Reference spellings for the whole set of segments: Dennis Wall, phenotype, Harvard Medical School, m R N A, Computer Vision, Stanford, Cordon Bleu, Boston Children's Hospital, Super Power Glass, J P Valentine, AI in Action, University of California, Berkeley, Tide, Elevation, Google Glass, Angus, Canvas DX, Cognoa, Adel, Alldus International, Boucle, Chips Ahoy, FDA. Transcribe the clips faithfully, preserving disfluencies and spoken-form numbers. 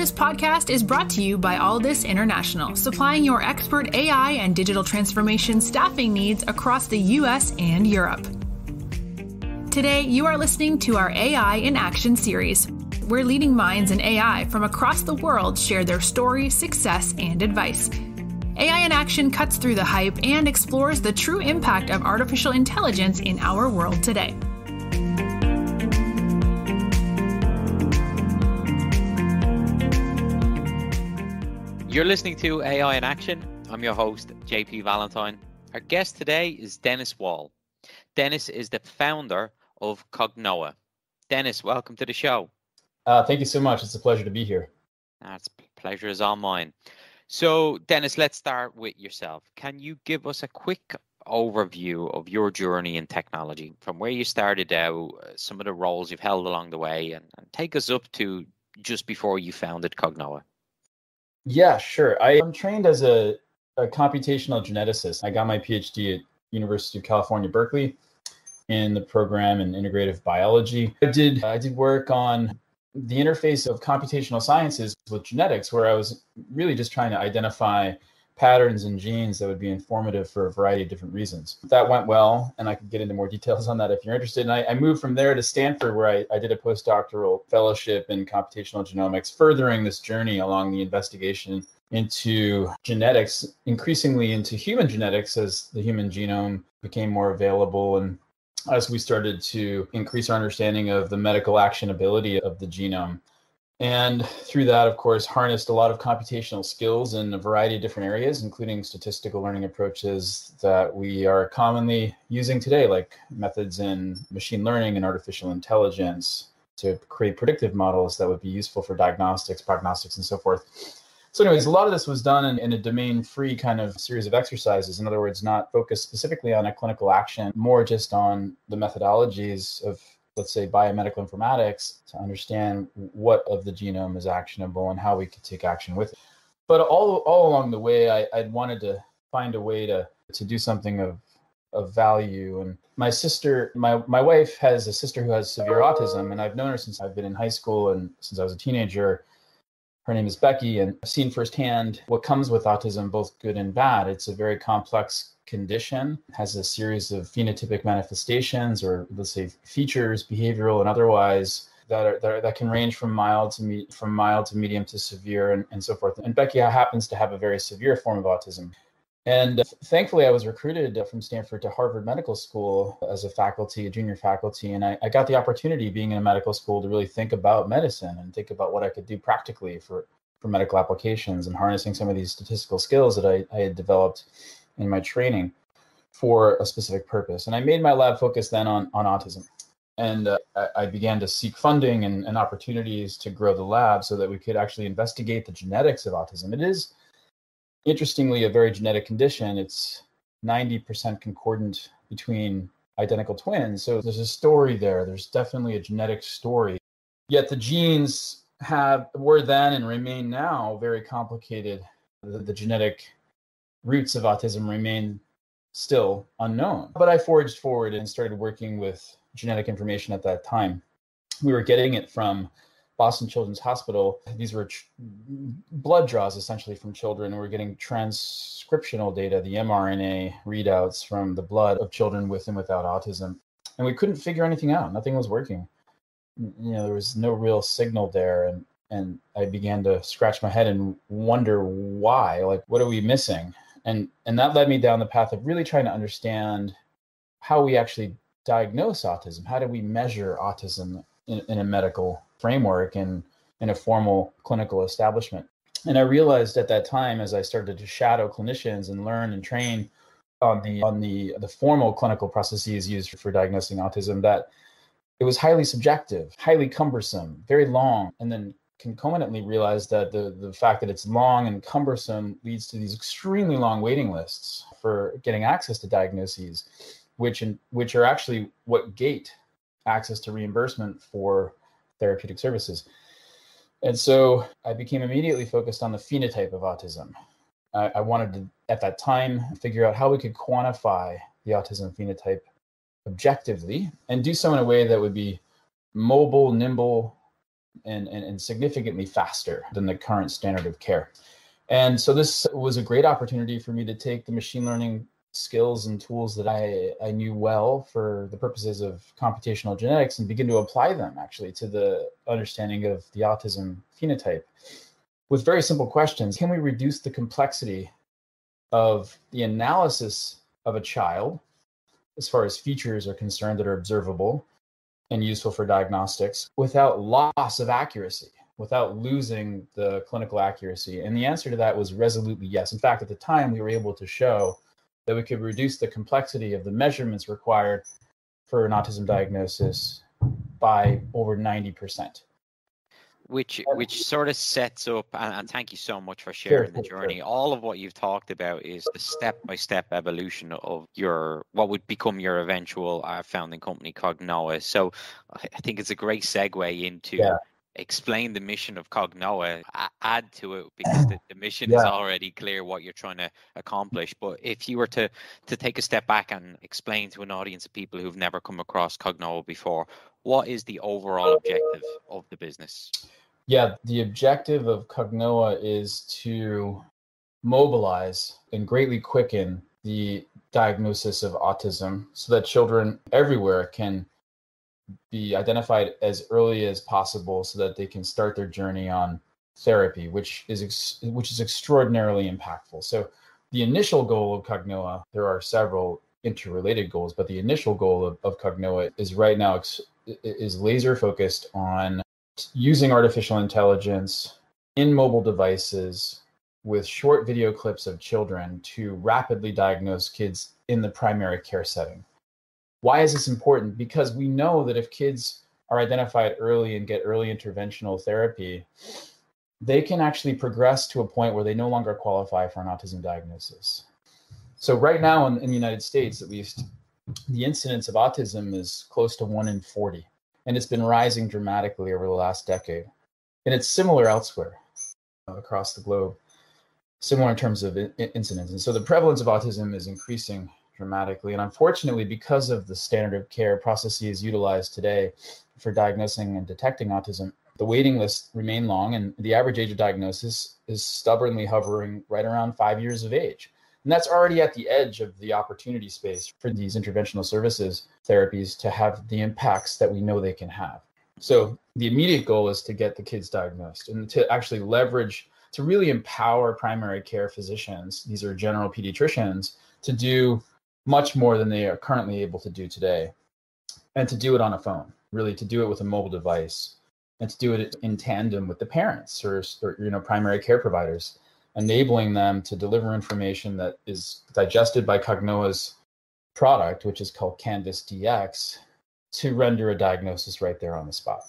Alldus Podcast is brought to you by Alldus International, supplying your expert A I and digital transformation staffing needs across the U S and Europe. Today, you are listening to our A I in Action series, where leading minds in A I from across the world share their story, success, and advice. A I in Action cuts through the hype and explores the true impact of artificial intelligence in our world today. You're listening to A I in Action. I'm your host, J P Valentine. Our guest today is Dennis Wall. Dennis is the founder of Cognoa. Dennis, welcome to the show. Uh, thank you so much. It's a pleasure to be here. That's pleasure is all mine. So, Dennis, let's start with yourself. Can you give us a quick overview of your journey in technology, from where you started out, some of the roles you've held along the way, and, and take us up to just before you founded Cognoa? Yeah, sure. I, I'm trained as a, a computational geneticist. I got my PhD at University of California, Berkeley, in the program in integrative biology. I did I did work on the interface of computational sciences with genetics, where I was really just trying to identify patterns in genes that would be informative for a variety of different reasons. That went well, and I could get into more details on that if you're interested. And I, I moved from there to Stanford, where I, I did a postdoctoral fellowship in computational genomics, furthering this journey along the investigation into genetics, increasingly into human genetics as the human genome became more available and as we started to increase our understanding of the medical actionability of the genome. And through that, of course, harnessed a lot of computational skills in a variety of different areas, including statistical learning approaches that we are commonly using today, like methods in machine learning and artificial intelligence to create predictive models that would be useful for diagnostics, prognostics, and so forth. So anyways, a lot of this was done in, in a domain-free kind of series of exercises. In other words, not focused specifically on a clinical action, more just on the methodologies of, let's say, biomedical informatics to understand what of the genome is actionable and how we could take action with it. But all all along the way, I, I'd wanted to find a way to to do something of of value. And my sister, my my wife has a sister who has severe autism, and I've known her since I've been in high school and since I was a teenager. Her name is Becky, and I've seen firsthand what comes with autism, both good and bad. It's a very complex condition, has a series of phenotypic manifestations, or let's say features, behavioral and otherwise, that are, that, are, that can range from mild to me, from mild to medium to severe, and, and so forth. And Becky happens to have a very severe form of autism. And uh, thankfully, I was recruited uh, from Stanford to Harvard Medical School as a faculty, a junior faculty, and I, I got the opportunity, being in a medical school, to really think about medicine and think about what I could do practically for, for medical applications, and harnessing some of these statistical skills that I, I had developed in my training for a specific purpose. And I made my lab focus then on, on autism. And uh, I, I began to seek funding and, and opportunities to grow the lab so that we could actually investigate the genetics of autism. It is, interestingly, a very genetic condition. It's ninety percent concordant between identical twins. So there's a story there. There's definitely a genetic story. Yet the genes have were then and remain now very complicated. The, the genetic roots of autism remain still unknown. But I forged forward and started working with genetic information at that time. We were getting it from Boston Children's Hospital. These were tr- blood draws, essentially, from children. We're getting transcriptional data, the m R N A readouts from the blood of children with and without autism. And we couldn't figure anything out. Nothing was working. You know, there was no real signal there. And, and I began to scratch my head and wonder why, like, what are we missing? And, and that led me down the path of really trying to understand how we actually diagnose autism. How do we measure autism in, in a medical framework and in a formal clinical establishment? And I realized at that time, as I started to shadow clinicians and learn and train on the on the, the formal clinical processes used for diagnosing autism, that it was highly subjective, highly cumbersome, very long, and then concomitantly realized that the, the fact that it's long and cumbersome leads to these extremely long waiting lists for getting access to diagnoses, which in, which are actually what gate access to reimbursement for therapeutic services. And so I became immediately focused on the phenotype of autism. I, I wanted to, at that time, figure out how we could quantify the autism phenotype objectively and do so in a way that would be mobile, nimble, and, and, and significantly faster than the current standard of care. And so this was a great opportunity for me to take the machine learning skills and tools that I, I knew well for the purposes of computational genetics and begin to apply them actually to the understanding of the autism phenotype with very simple questions. Can we reduce the complexity of the analysis of a child as far as features are concerned that are observable and useful for diagnostics without loss of accuracy, without losing the clinical accuracy? And the answer to that was resolutely yes. In fact, at the time, we were able to show that we could reduce the complexity of the measurements required for an autism diagnosis by over ninety percent. Which which sort of sets up, and, and thank you so much for sharing sure, the journey. Sure. All of what you've talked about is the step-by-step evolution of your what would become your eventual uh, founding company, Cognoa. So I think it's a great segue into yeah. explain the mission of Cognoa, add to it, because the, the mission yeah. is already clear what you're trying to accomplish. But if you were to to take a step back and explain to an audience of people who've never come across Cognoa before, what is the overall objective of the business? Yeah, the objective of Cognoa is to mobilize and greatly quicken the diagnosis of autism so that children everywhere can be identified as early as possible so that they can start their journey on therapy, which is ex- which is extraordinarily impactful. So the initial goal of Cognoa, there are several interrelated goals, but the initial goal of, of Cognoa is right now ex- is laser focused on using artificial intelligence in mobile devices with short video clips of children to rapidly diagnose kids in the primary care setting. Why is this important? Because we know that if kids are identified early and get early interventional therapy, they can actually progress to a point where they no longer qualify for an autism diagnosis. So right now in, in the United States, at least, the incidence of autism is close to one in forty. And it's been rising dramatically over the last decade. And it's similar elsewhere uh, across the globe, similar in terms of in- incidence. And so the prevalence of autism is increasing dramatically. And unfortunately, because of the standard of care processes utilized today for diagnosing and detecting autism, the waiting lists remain long. And the average age of diagnosis is stubbornly hovering right around five years of age. And that's already at the edge of the opportunity space for these interventional services therapies to have the impacts that we know they can have. So the immediate goal is to get the kids diagnosed and to actually leverage, to really empower primary care physicians, these are general pediatricians, to do much more than they are currently able to do today. And to do it on a phone, really to do it with a mobile device and to do it in tandem with the parents or, or you know, primary care providers, enabling them to deliver information that is digested by Cognoa's product, which is called Canvas D X, to render a diagnosis right there on the spot.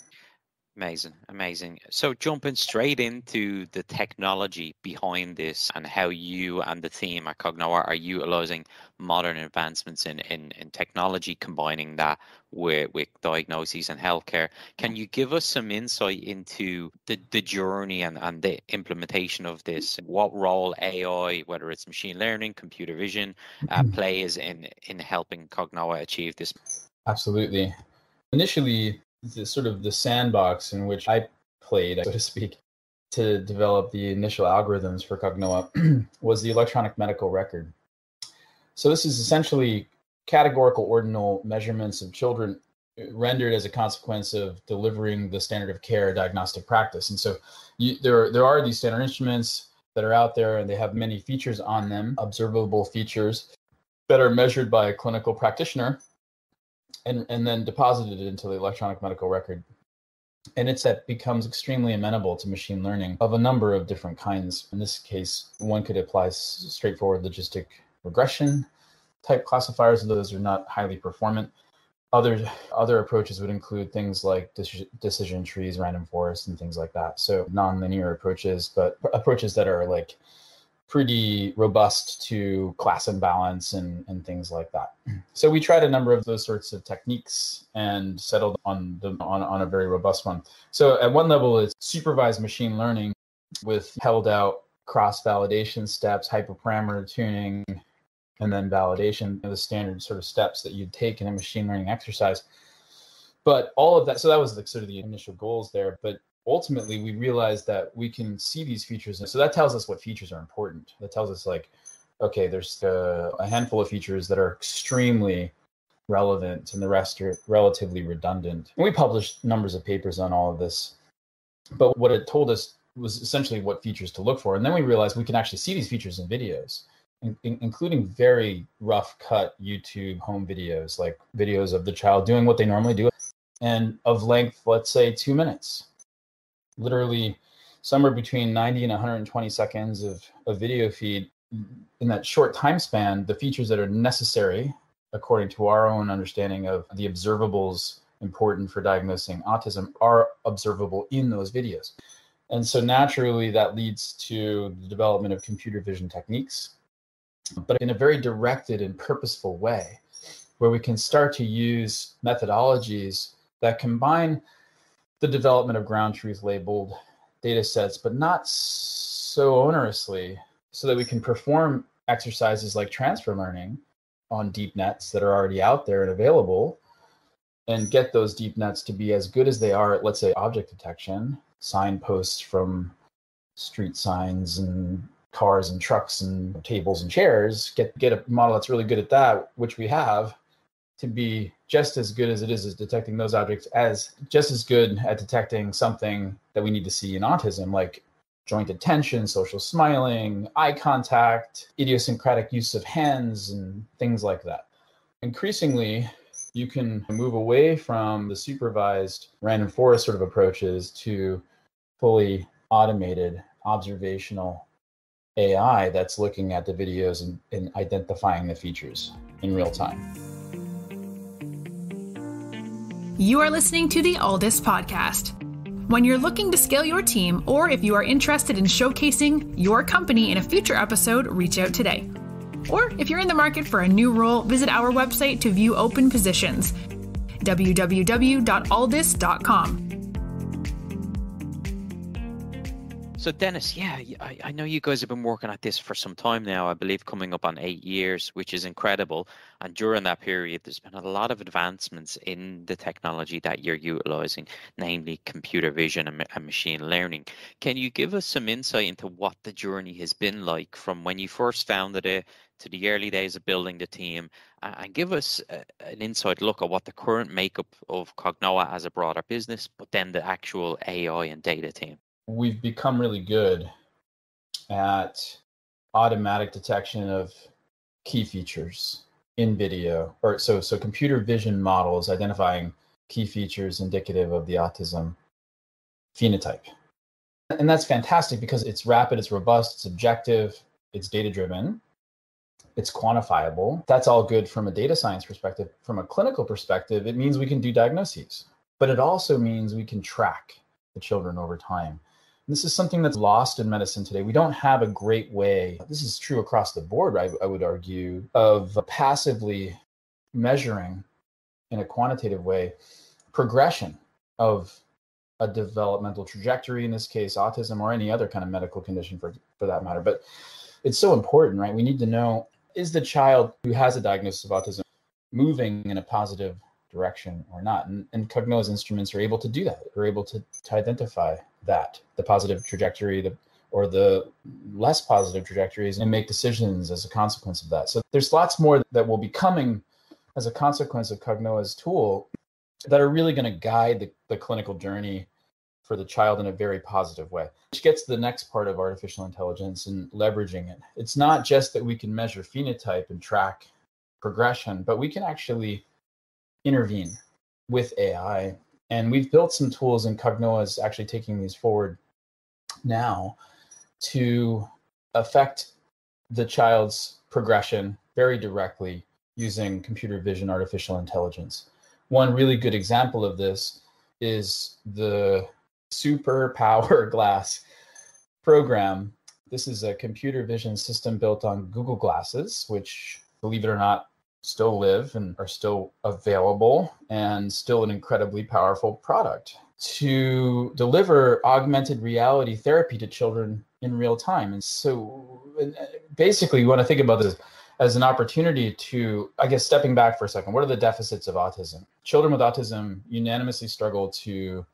Amazing, amazing. So jumping straight into the technology behind this and how you and the team at Cognoa are utilizing modern advancements in, in, in technology, combining that with, with diagnoses and healthcare. Can you give us some insight into the, the journey and, and the implementation of this? What role A I, whether it's machine learning, computer vision, uh, plays in, in helping Cognoa achieve this? Absolutely. Initially, the sort of the sandbox in which I played, so to speak, to develop the initial algorithms for Cognoa was the electronic medical record. So this is essentially categorical ordinal measurements of children rendered as a consequence of delivering the standard of care diagnostic practice. And so you, there, there are these standard instruments that are out there and they have many features on them, observable features that are measured by a clinical practitioner and and then deposited it into the electronic medical record. And it's that becomes extremely amenable to machine learning of a number of different kinds. In this case, one could apply straightforward logistic regression type classifiers, though those are not highly performant. Other, other approaches would include things like dis- decision trees, random forests, and things like that. So nonlinear approaches, but approaches that are like pretty robust to class imbalance and, and things like that. So we tried a number of those sorts of techniques and settled on the on, on a very robust one. So at one level, it's supervised machine learning with held out cross-validation steps, hyperparameter tuning, and then validation, the standard sort of steps that you'd take in a machine learning exercise. But all of that, so that was the, sort of the initial goals there, but ultimately we realized that we can see these features. And so that tells us what features are important. That tells us like, okay, there's uh, a handful of features that are extremely relevant and the rest are relatively redundant. And we published numbers of papers on all of this, but what it told us was essentially what features to look for. And then we realized we can actually see these features in videos, in, in, including very rough cut YouTube home videos, like videos of the child doing what they normally do and of length, let's say two minutes, literally somewhere between ninety and one hundred twenty seconds of a video feed. In that short time span, the features that are necessary, according to our own understanding of the observables important for diagnosing autism, are observable in those videos. And so naturally that leads to the development of computer vision techniques, but in a very directed and purposeful way, where we can start to use methodologies that combine the development of ground truth labeled data sets, but not so onerously, so that we can perform exercises like transfer learning on deep nets that are already out there and available, and get those deep nets to be as good as they are at, let's say, object detection, signposts from street signs and cars and trucks and tables and chairs, get, get a model that's really good at that, which we have, to be just as good as it is at detecting those objects, as just as good at detecting something that we need to see in autism, like joint attention, social smiling, eye contact, idiosyncratic use of hands, and things like that. Increasingly, you can move away from the supervised random forest sort of approaches to fully automated observational A I that's looking at the videos and, and identifying the features in real time. You are listening to the Alldus Podcast. When you're looking to scale your team, or if you are interested in showcasing your company in a future episode, reach out today. Or if you're in the market for a new role, visit our website to view open positions, w w w dot alldus dot com. So Dennis, yeah, I, I know you guys have been working at this for some time now, I believe coming up on eight years, which is incredible. And during that period, there's been a lot of advancements in the technology that you're utilizing, namely computer vision and, and machine learning. Can you give us some insight into what the journey has been like from when you first founded it to the early days of building the team, and give us a, an inside look at what the current makeup of Cognoa as a broader business, but then the actual A I and data team? We've become really good at automatic detection of key features in video, or so so computer vision models identifying key features indicative of the autism phenotype. And that's fantastic because it's rapid, it's robust, it's objective, it's data-driven, it's quantifiable. That's all good from a data science perspective. From a clinical perspective, it means we can do diagnoses, but it also means we can track the children over time. This is something that's lost in medicine today. We don't have a great way, this is true across the board, I, I would argue, of passively measuring in a quantitative way progression of a developmental trajectory, in this case, autism or any other kind of medical condition for, for that matter. But it's so important, right? We need to know, is the child who has a diagnosis of autism moving in a positive direction or not? And, and Cognoa's instruments are able to do that. We're able to, to identify that, the positive trajectory the, or the less positive trajectories, and make decisions as a consequence of that. So there's lots more that will be coming as a consequence of Cognoa's tool that are really going to guide the, the clinical journey for the child in a very positive way, which gets to the next part of artificial intelligence and leveraging it. It's not just that we can measure phenotype and track progression, but we can actually intervene with A I. And we've built some tools, and Cognoa is actually taking these forward now to affect the child's progression very directly using computer vision, artificial intelligence. One really good example of this is the Super Power Glass program. This is a computer vision system built on Google Glasses, which, believe it or not, still live and are still available, and still an incredibly powerful product to deliver augmented reality therapy to children in real time. And so basically, you want to think about this as an opportunity to, I guess, stepping back for a second, what are the deficits of autism? Children with autism unanimously struggle to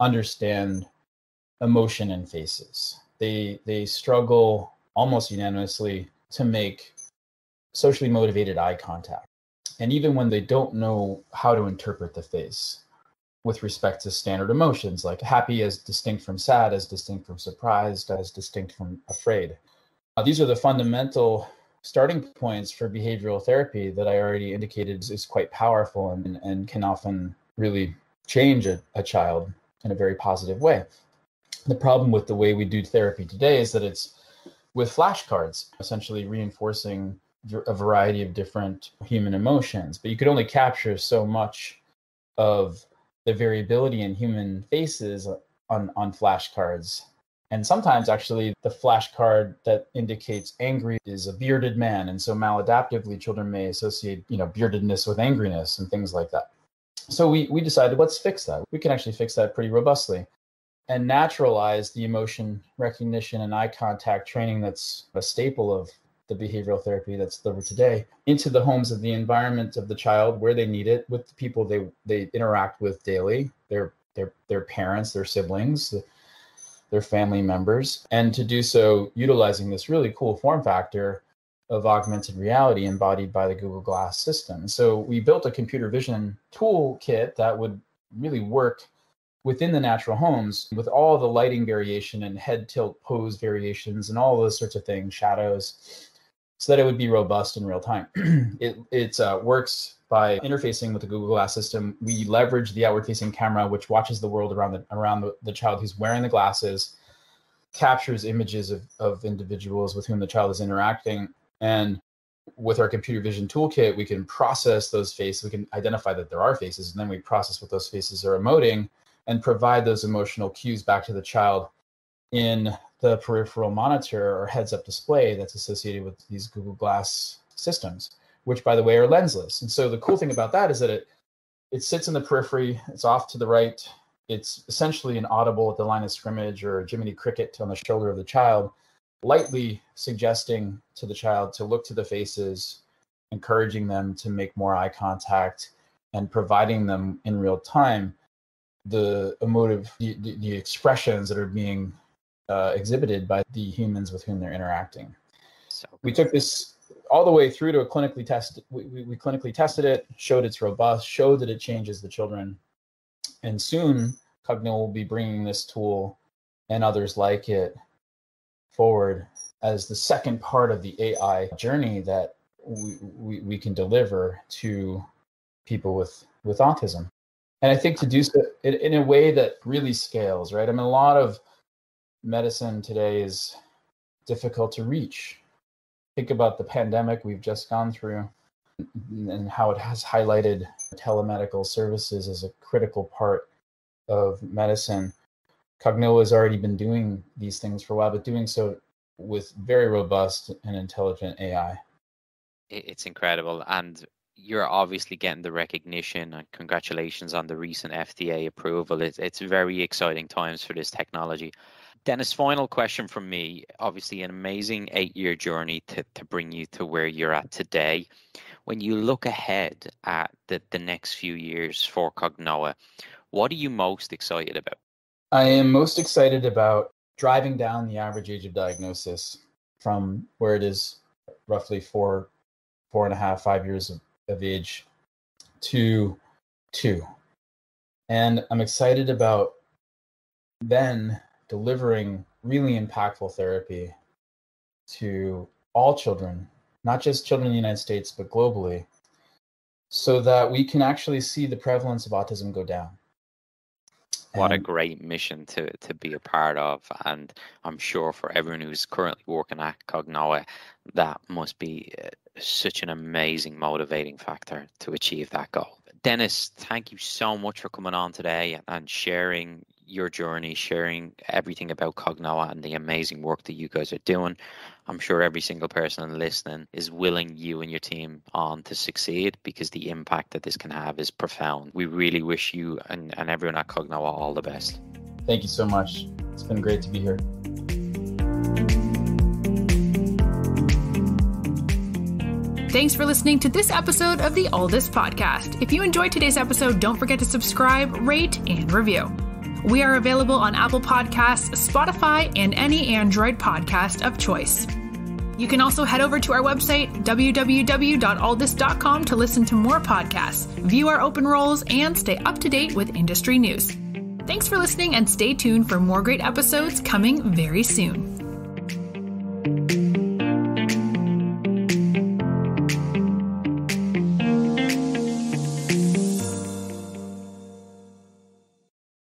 understand emotion in faces. They they struggle almost unanimously to make socially motivated eye contact. And even when they don't know how to interpret the face with respect to standard emotions, like happy as distinct from sad, as distinct from surprised, as distinct from afraid. Uh, these are the fundamental starting points for behavioral therapy that I already indicated is, is quite powerful and, and can often really change a, a child in a very positive way. The problem with the way we do therapy today is that it's with flashcards, essentially reinforcing a variety of different human emotions, but you could only capture so much of the variability in human faces on, on flashcards. And sometimes actually the flashcard that indicates angry is a bearded man. And so maladaptively, children may associate, you know, beardedness with angriness and things like that. So we we decided, let's fix that. We can actually fix that pretty robustly and naturalize the emotion recognition and eye contact training that's a staple of the behavioral therapy that's delivered today into the homes of the environment of the child where they need it, with the people they, they interact with daily, their their their parents, their siblings, their family members, and to do so utilizing this really cool form factor of augmented reality embodied by the Google Glass system. So we built a computer vision toolkit that would really work within the natural homes with all the lighting variation and head tilt pose variations and all those sorts of things, shadows, so that it would be robust in real time. it it uh, works by interfacing with the Google Glass system. We leverage the outward-facing camera, which watches the world around the around the, the child who's wearing the glasses, captures images of, of individuals with whom the child is interacting. And with our computer vision toolkit, we can process those faces. We can identify that there are faces, and then we process what those faces are emoting and provide those emotional cues back to the child in the peripheral monitor or heads-up display that's associated with these Google Glass systems, which, by the way, are lensless. And so the cool thing about that is that it it sits in the periphery, it's off to the right, it's essentially inaudible at the line of scrimmage or a Jiminy Cricket on the shoulder of the child, lightly suggesting to the child to look to the faces, encouraging them to make more eye contact, and providing them in real time the emotive, the, the expressions that are being Uh, exhibited by the humans with whom they're interacting. So we took this all the way through to a clinically test. We, we, we clinically tested it, showed it's robust, showed that it changes the children. And soon Cognoa will be bringing this tool and others like it forward as the second part of the A I journey that we, we, we can deliver to people with, with autism. And I think to do so in, in a way that really scales, right? I mean, a lot of medicine today is difficult to reach. Think about the pandemic we've just gone through and how it has highlighted telemedical services as a critical part of medicine. Cognoa has already been doing these things for a while, but doing so with very robust and intelligent A I. It's incredible. And you're obviously getting the recognition, and congratulations on the recent F D A approval. It's, it's very exciting times for this technology. Dennis, final question from me. Obviously, an amazing eight-year journey to, to bring you to where you're at today. When you look ahead at the, the next few years for Cognoa, what are you most excited about? I am most excited about driving down the average age of diagnosis from where it is roughly four, four and a half, five years of, of age to two. And I'm excited about then delivering really impactful therapy to all children, not just children in the United States, but globally, so that we can actually see the prevalence of autism go down. What and, a great mission to, to be a part of. And I'm sure for everyone who's currently working at Cognoa, that must be such an amazing motivating factor to achieve that goal. Dennis, thank you so much for coming on today and sharing your journey, sharing everything about Cognoa and the amazing work that you guys are doing. I'm sure every single person listening is willing you and your team on to succeed, because the impact that this can have is profound. We really wish you and, and everyone at Cognoa all the best. Thank you so much. It's been great to be here. Thanks for listening to this episode of the Alldus Podcast. If you enjoyed today's episode, don't forget to subscribe, rate, and review. We are available on Apple Podcasts, Spotify, and any Android podcast of choice. You can also head over to our website, w w w dot alldus dot com, to listen to more podcasts, view our open roles, and stay up to date with industry news. Thanks for listening, and stay tuned for more great episodes coming very soon.